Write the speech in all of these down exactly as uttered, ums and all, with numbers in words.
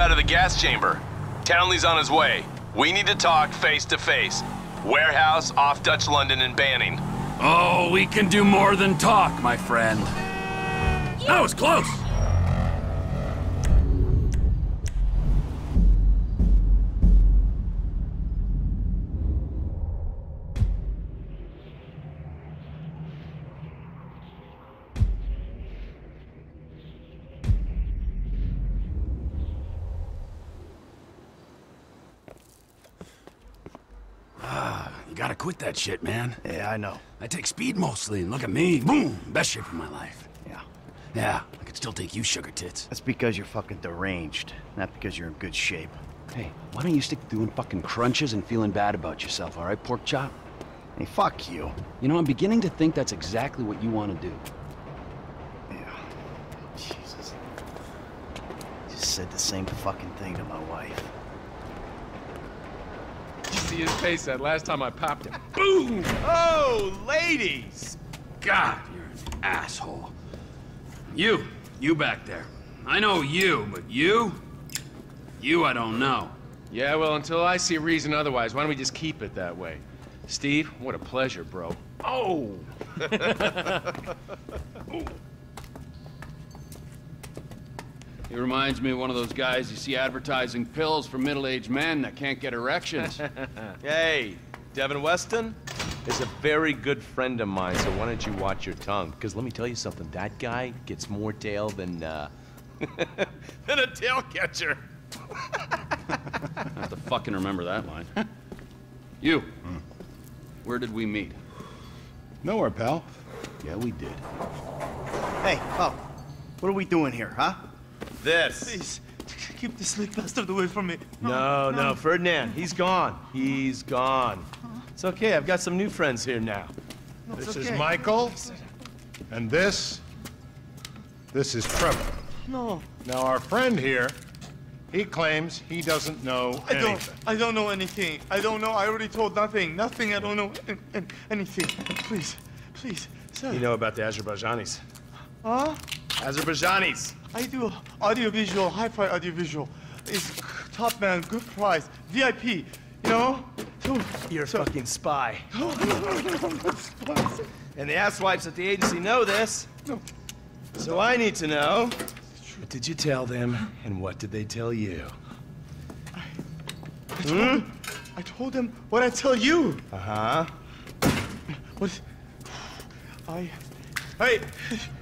out of the gas chamber. Townley's on his way. We need to talk face to face. Warehouse off Dutch London and Banning. Oh, we can do more than talk, my friend. Yeah. That was close! Gotta quit that shit, man. Yeah, I know. I take speed mostly, and look at me. Boom! Best shape of my life. Yeah. Yeah, I could still take you, sugar tits. That's because you're fucking deranged, not because you're in good shape. Hey, why don't you stick to doing fucking crunches and feeling bad about yourself, all right, pork chop? Hey, fuck you. You know, I'm beginning to think that's exactly what you want to do. Yeah. Jesus. Just said the same fucking thing to my wife. See his face that last time I popped him. Boom! Oh, ladies! God, you're an asshole. You, you back there. I know you, but you? You I don't know. Yeah, well, until I see reason otherwise, why don't we just keep it that way? Steve, what a pleasure, bro. Oh! He reminds me of one of those guys you see advertising pills for middle-aged men that can't get erections. Hey, Devin Weston is a very good friend of mine, so why don't you watch your tongue? Because let me tell you something, that guy gets more tail than, uh, than a tail catcher. I have to fucking remember that line. You, hmm. Where did we meet? Nowhere, pal. Yeah, we did. Hey, oh, what are we doing here, huh? This. Please, keep this slick bastard away from me. No, no, no, Ferdinand, he's gone. He's gone. It's okay, I've got some new friends here now. No, this okay. is Michael, and this, this is Trevor. No. Now, our friend here, he claims he doesn't know I anything. Don't, I don't know anything. I don't know, I already told nothing. Nothing, I don't know anything. Please, please, sir. You know about the Azerbaijanis. Huh? Azerbaijanis. I do audiovisual, hi-fi audiovisual. It's top man, good price, V I P, you know? You're a so, fucking spy. No, no, no, no, no, no. And the asswipes at the agency know this. No. So I need to know, what did you tell them, and what did they tell you? I, I, told, hmm? them, I told them what I tell you. Uh-huh. What? I... Hey!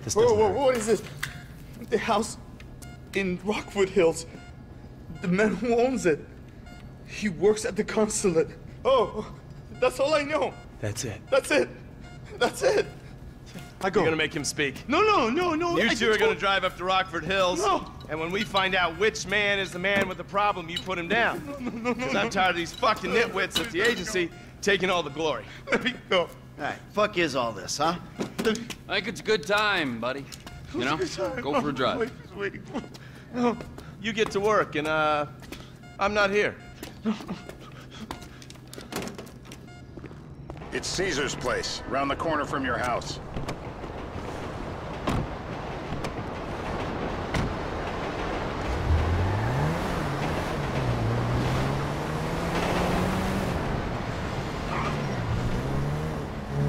This whoa, whoa, whoa, what is this? The house in Rockford Hills. The man who owns it. He works at the consulate. Oh, that's all I know. That's it. That's it. That's it. I go. You're gonna make him speak. No, no, no, no. You two are gonna drive up to Rockford Hills. No. And when we find out which man is the man with the problem, you put him down. No, no, no, Because I'm tired of these fucking nitwits at the agency taking all the glory. Let me go. All right. Fuck is all this, huh? I think it's a good time, buddy. You know, go for a drive. No, you get to work, and uh, I'm not here. It's Caesar's place, around the corner from your house.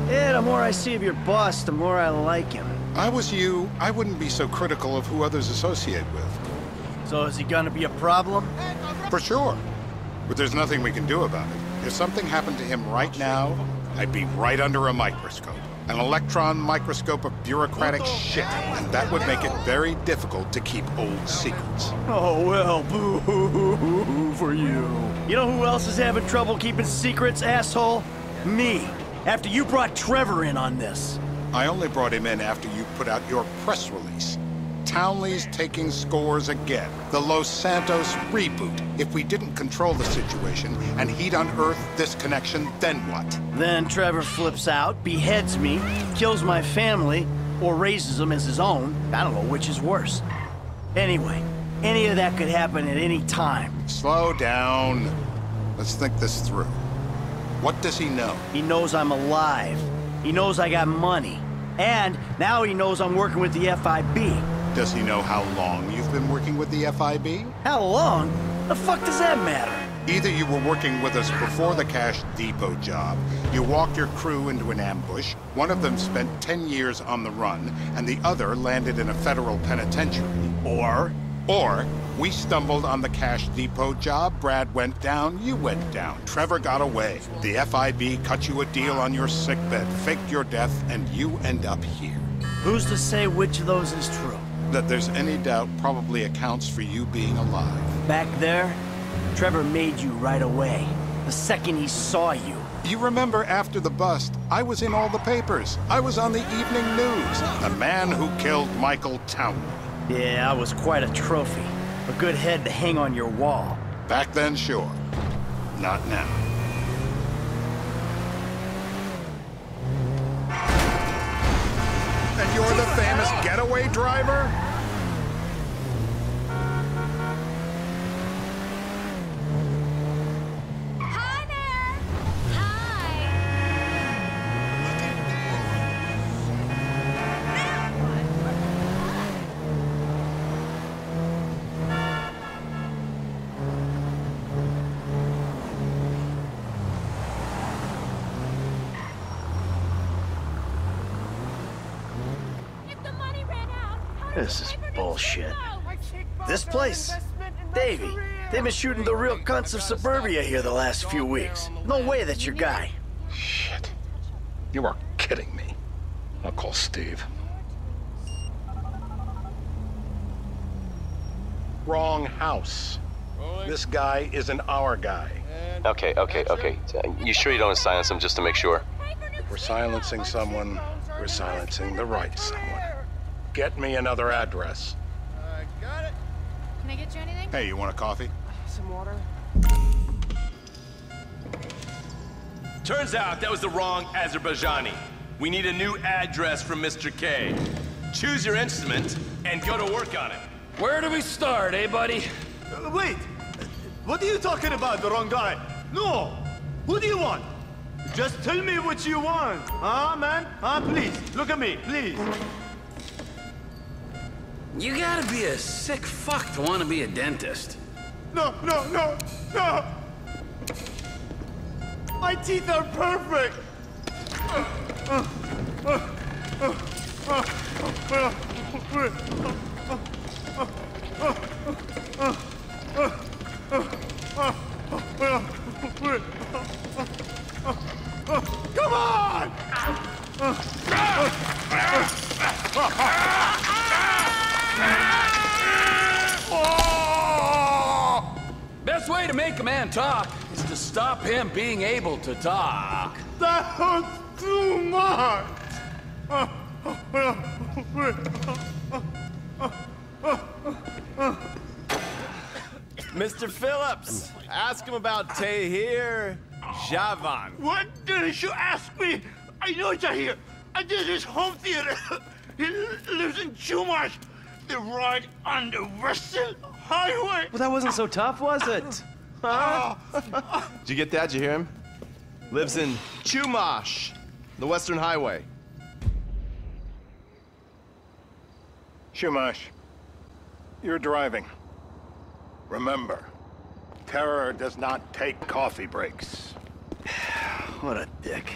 Yeah, the more I see of your boss, the more I like him. If I was you, I wouldn't be so critical of who others associate with. So is he gonna be a problem? For sure. But there's nothing we can do about it. If something happened to him right now, I'd be right under a microscope. An electron microscope of bureaucratic shit. And that would make it very difficult to keep old secrets. Oh, well, boo-hoo-hoo-hoo for you. You know who else is having trouble keeping secrets, asshole? Me. After you brought Trevor in on this. I only brought him in after you put out your press release. Townley's taking scores again. The Los Santos reboot. If we didn't control the situation and he'd unearthed this connection, then what? Then Trevor flips out, beheads me, kills my family, or raises them as his own. I don't know which is worse. Anyway, any of that could happen at any time. Slow down. Let's think this through. What does he know? He knows I'm alive. He knows I got money. And now he knows I'm working with the F I B. Does he know how long you've been working with the F I B? How long? The fuck does that matter? Either you were working with us before the Cash Depot job, you walked your crew into an ambush, one of them spent ten years on the run, and the other landed in a federal penitentiary, or... Or, we stumbled on the Cash Depot job, Brad went down, you went down, Trevor got away, the F I B cut you a deal on your sickbed, faked your death, and you end up here. Who's to say which of those is true? That there's any doubt probably accounts for you being alive. Back there, Trevor made you right away, the second he saw you. You remember after the bust, I was in all the papers. I was on the evening news. The man who killed Michael Townley. Yeah, I was quite a trophy. A good head to hang on your wall. Back then, sure. Not now. And you're the famous getaway driver? This is bullshit. This place? Davey, they've been shooting the real cunts of suburbia here the last few weeks. No way that's your guy. Shit. You are kidding me. I'll call Steve. Wrong house. This guy isn't our guy. Okay, okay, okay. You sure you don't silence him just to make sure? If we're silencing someone, we're silencing the right someone. Get me another address. I got it. Can I get you anything? Hey, you want a coffee? Some water. Turns out that was the wrong Azerbaijani. We need a new address from Mister K. Choose your instrument and go to work on it. Where do we start, eh, buddy? Uh, wait. What are you talking about, the wrong guy? No. Who do you want? Just tell me what you want. Huh, man? Huh, please. Look at me, please. You gotta be a sick fuck to want to be a dentist. No, no, no, no! My teeth are perfect! Come on! Best way to make a man talk is to stop him being able to talk. That hurts too much! Mister Phillips, ask him about Tahir Javan. What did you ask me? I know Tahir. I did his home theater. He lives in Chumash. They ride on the Western Highway. Well, that wasn't so tough, was it? Huh? Did you get that? Did you hear him? Lives in Chumash, the Western Highway. Chumash, you're driving. Remember, terror does not take coffee breaks. What a dick.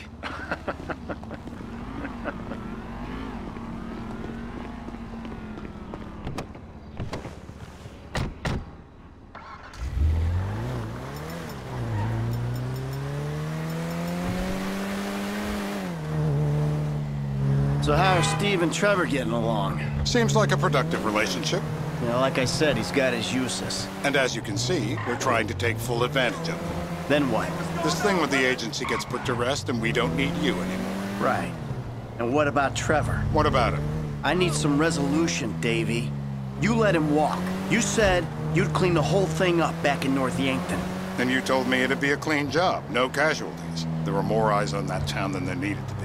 So how are Steve and Trevor getting along? Seems like a productive relationship. You know, like I said, he's got his uses. And as you can see, we're trying to take full advantage of them. Then what? This thing with the agency gets put to rest and we don't need you anymore. Right. And what about Trevor? What about him? I need some resolution, Davey. You let him walk. You said you'd clean the whole thing up back in North Yankton. And you told me it'd be a clean job, no casualties. There were more eyes on that town than there needed to be.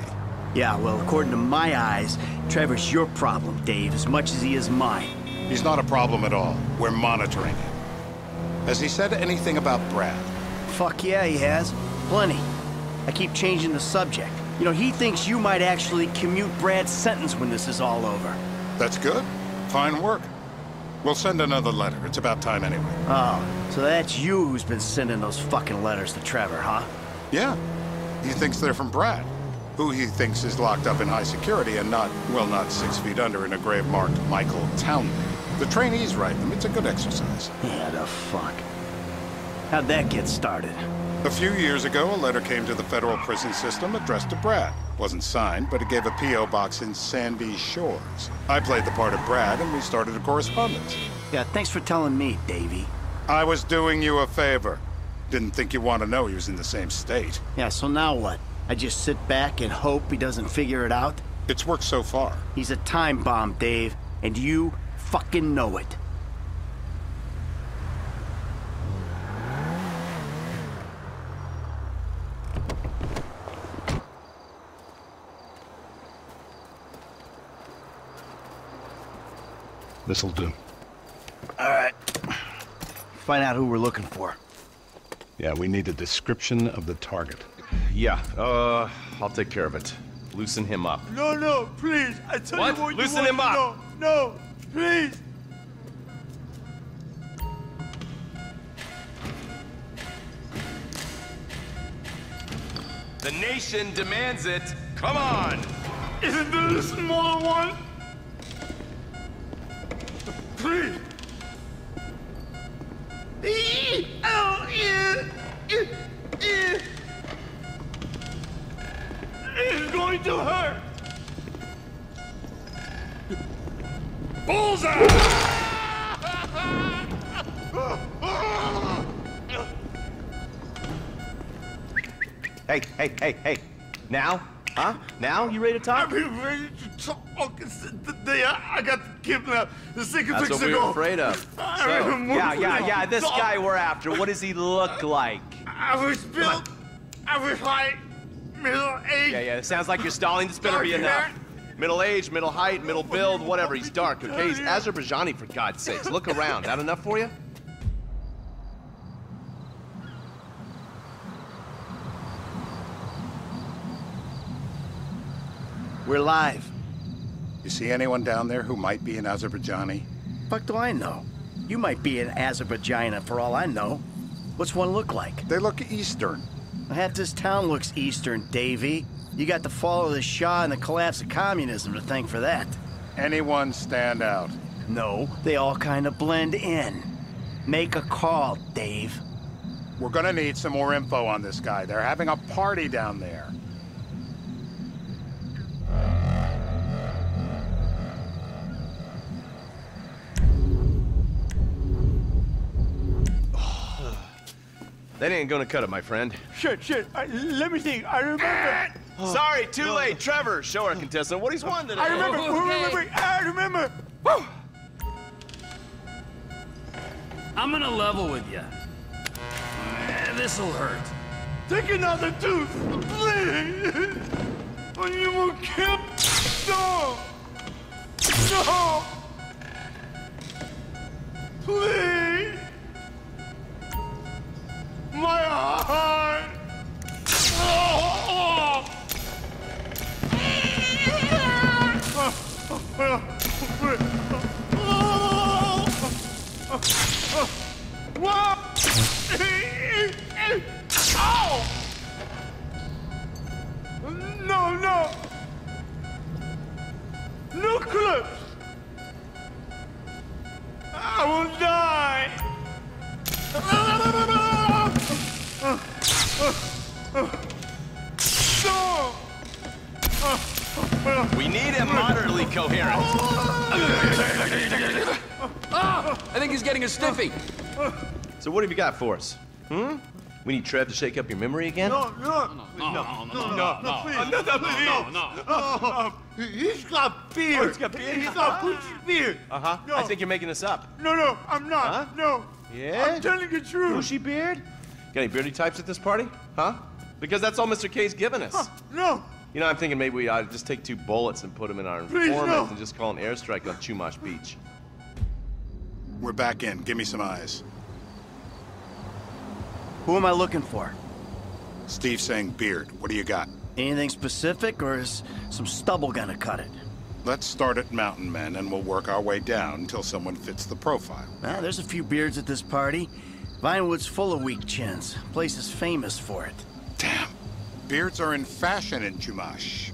Yeah, well, according to my eyes, Trevor's your problem, Dave, as much as he is mine. He's not a problem at all. We're monitoring him. Has he said anything about Brad? Fuck yeah, he has. Plenty. I keep changing the subject. You know, he thinks you might actually commute Brad's sentence when this is all over. That's good. Fine work. We'll send another letter. It's about time anyway. Oh, so that's you who's been sending those fucking letters to Trevor, huh? Yeah. He thinks they're from Brad, who he thinks is locked up in high security and not, well, not six feet under in a grave marked Michael Townley. The trainees write them. It's a good exercise. Yeah, the fuck. How'd that get started? A few years ago, a letter came to the federal prison system addressed to Brad. Wasn't signed, but it gave a P O box in Sandy Shores. I played the part of Brad, and we started a correspondence. Yeah, thanks for telling me, Davey. I was doing you a favor. Didn't think you want to know he was in the same state. Yeah, so now what? I just sit back and hope he doesn't figure it out? It's worked so far. He's a time bomb, Dave, and you fucking know it. This'll do. Alright. Find out who we're looking for. Yeah, we need a description of the target. Yeah, uh, I'll take care of it. Loosen him up. No, no, please. I tell what? you what Loosen you want him up. No, no, please. The nation demands it. Come on. Isn't there the smaller one? Please! Oh, yeah. Yeah. It's going to hurt! Bullseye! Hey, hey, hey, hey! Now? Huh? Now? You ready to talk? I'm ready to talk. It's the day I, I got kidnapped. The second That's what we were afraid of. So, yeah, yeah, yeah. This talk. guy we're after. What does he look like? I was built. I was like middle age. Yeah, yeah. It sounds like you're stalling. This better be enough. Middle age, middle height, middle build, whatever. He's dark, okay? He's Azerbaijani, for God's sakes. Look around. That enough for you? We're live. You see anyone down there who might be an Azerbaijani? Fuck do I know? You might be an Azerbaijani for all I know. What's one look like? They look Eastern. Half this town looks Eastern, Davey. You got the fall of the Shah and the collapse of communism to thank for that. Anyone stand out? No, they all kind of blend in. Make a call, Dave. We're gonna need some more info on this guy. They're having a party down there. That ain't gonna cut it, my friend. Shit, shit. I, let me think. I remember. Oh, Sorry, too no. late. Trevor, show our contestant what he's won today. I remember. Okay. Who remember? I remember. Woo! I'm gonna level with you. This'll hurt. Take another tooth, please. Or you will kill. No. No. Please. My heart! Oh, oh. No, no! No clips! I will die! Uh, uh, uh, no. uh, uh, we need him moderately coherent. Ah, I think he's getting a stiffy. So what have you got for us? Hmm? We need Trev to shake up your memory again? No, no, no, no, no, no, no, please. No, no, no, no. Uh, he's got beer. Oh, he's got beer? He's got Putin's beer. Uh-huh. No. I think you're making this up. No, no, I'm not. Huh? No. Yeah? I'm telling you the truth. Bushy beard? Got any beardy types at this party? Huh? Because that's all Mister K's given us. Huh, no! You know, I'm thinking maybe we ought to just take two bullets and put them in our informant no. and just call an airstrike on Chumash Beach. We're back in. Give me some eyes. Who am I looking for? Steve saying beard. What do you got? Anything specific, or is some stubble gonna cut it? Let's start at Mountain Men, and we'll work our way down until someone fits the profile. Well, there's a few beards at this party. Vinewood's full of weak chins. Place is famous for it. Damn. Beards are in fashion in Chumash.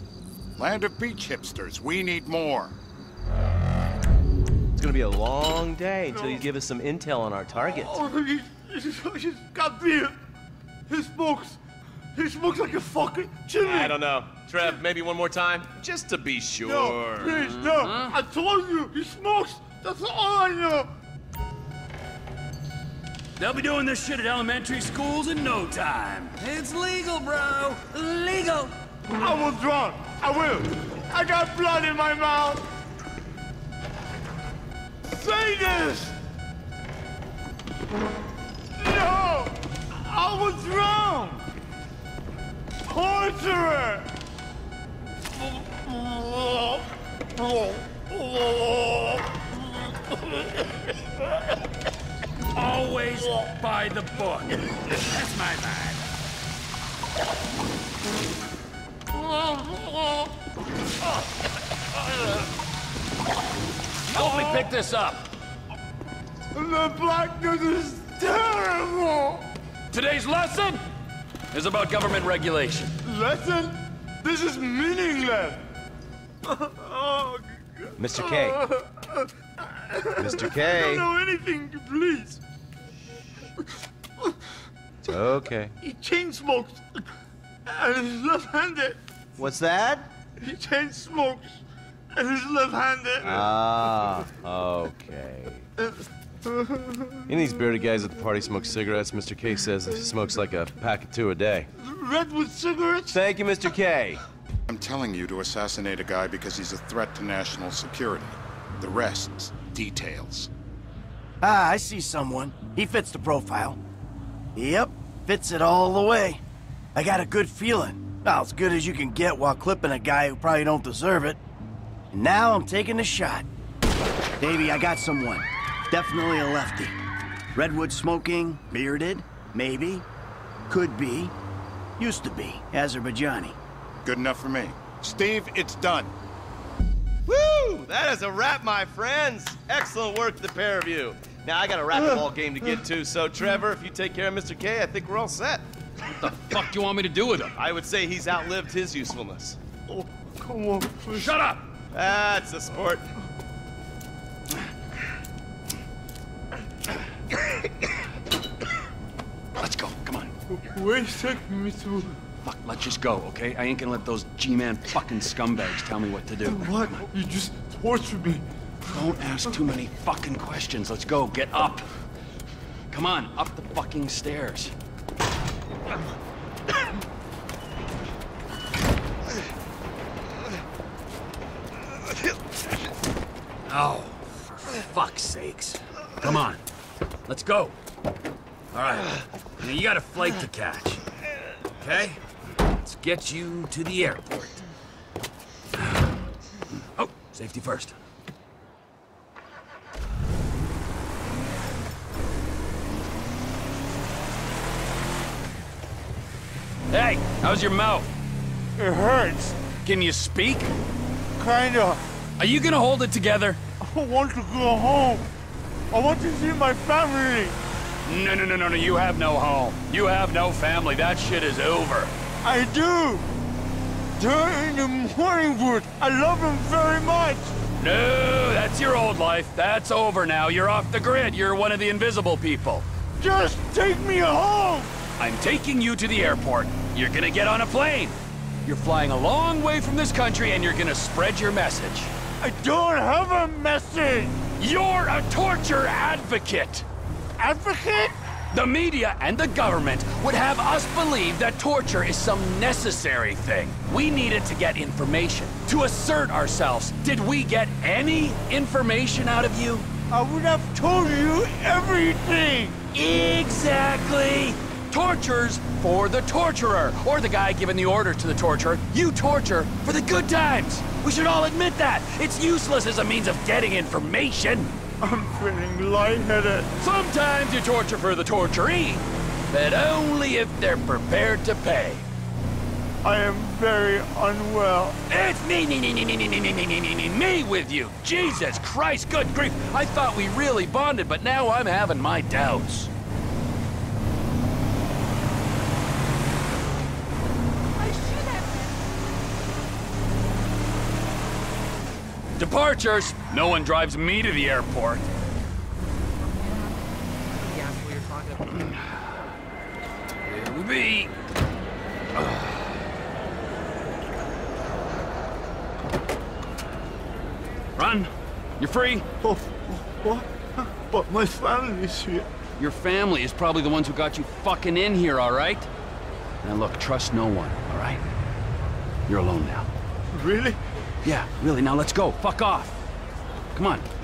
Land of beach hipsters. We need more. It's gonna be a long day until you give us some intel on our target. Oh, he's, he's got beard. He smokes. He smokes like a fucking chimney. I don't know. Trev, maybe one more time? Just to be sure. No, please, no. Mm-hmm. I told you, he smokes. That's all I know. They'll be doing this shit at elementary schools in no time. It's legal, bro. Legal. I will drown. I will. I got blood in my mouth. Say this. No. I will drown. Torturer. Always by the book. That's my mind. Help me pick this up. The blackness is terrible. Today's lesson is about government regulation. Lesson? This is meaningless. Oh, Mister K. Mister K. I don't know anything, please. It's okay. He chain smokes. And he's left-handed. What's that? He chain smokes. And he's left-handed. Ah, okay. Any of these bearded guys at the party smoke cigarettes. Mister K says he smokes like a pack of two a day. Redwood cigarettes? Thank you, Mister K. I'm telling you to assassinate a guy because he's a threat to national security. The rest's details. Ah, I see someone. He fits the profile. Yep, fits it all the way. I got a good feeling. Well, as good as you can get while clipping a guy who probably don't deserve it. And now I'm taking a shot. Baby, I got someone. Definitely a lefty. Redwood smoking, bearded, maybe. Could be. Used to be Azerbaijani. Good enough for me. Steve, it's done. Woo! That is a wrap, my friends. Excellent work to the pair of you. Now, I got a racquetball game to get to, so Trevor, if you take care of Mister K, I think we're all set. What the fuck do you want me to do with him? I would say he's outlived his usefulness. Oh, come on, please. Shut up! That's a sport. Let's go, come on. Wait a second, Mister Fuck, let's just go, okay? I ain't gonna let those G-Man fucking scumbags tell me what to do. What? You just tortured me. Don't ask too many fucking questions. Let's go, get up. Come on, up the fucking stairs. Oh, for fuck's sakes. Come on, let's go. All right, now you got a flight to catch, okay? Let's get you to the airport. Oh, safety first. Hey, how's your mouth? It hurts. Can you speak? Kinda. Are you gonna hold it together? I want to go home. I want to see my family. No, no, no, no, no. You have no home. You have no family. That shit is over. I do. They're in the Morningwood. I love them very much. No, that's your old life. That's over now. You're off the grid. You're one of the invisible people. Just take me home. I'm taking you to the airport. You're gonna get on a plane. You're flying a long way from this country, and you're gonna spread your message. I don't have a message! You're a torture advocate! Advocate? The media and the government would have us believe that torture is some necessary thing. We need it to get information, to assert ourselves. Did we get any information out of you? I would have told you everything! Exactly! Tortures for the torturer, or the guy giving the order to the torturer. You torture for the good times. We should all admit that. It's useless as a means of getting information. I'm feeling lightheaded. Sometimes you torture for the torturee, but only if they're prepared to pay. I am very unwell. It's me, me, me, me, me, me, me, me, me with you. Jesus Christ, good grief. I thought we really bonded, but now I'm having my doubts. Departures! No one drives me to the airport. Here we be. Run! You're free! Oh, what? But my family's here. Your family is probably the ones who got you fucking in here, all right? Now look, trust no one, all right? You're alone now. Really? Yeah, really. Now let's go. Fuck off. Come on.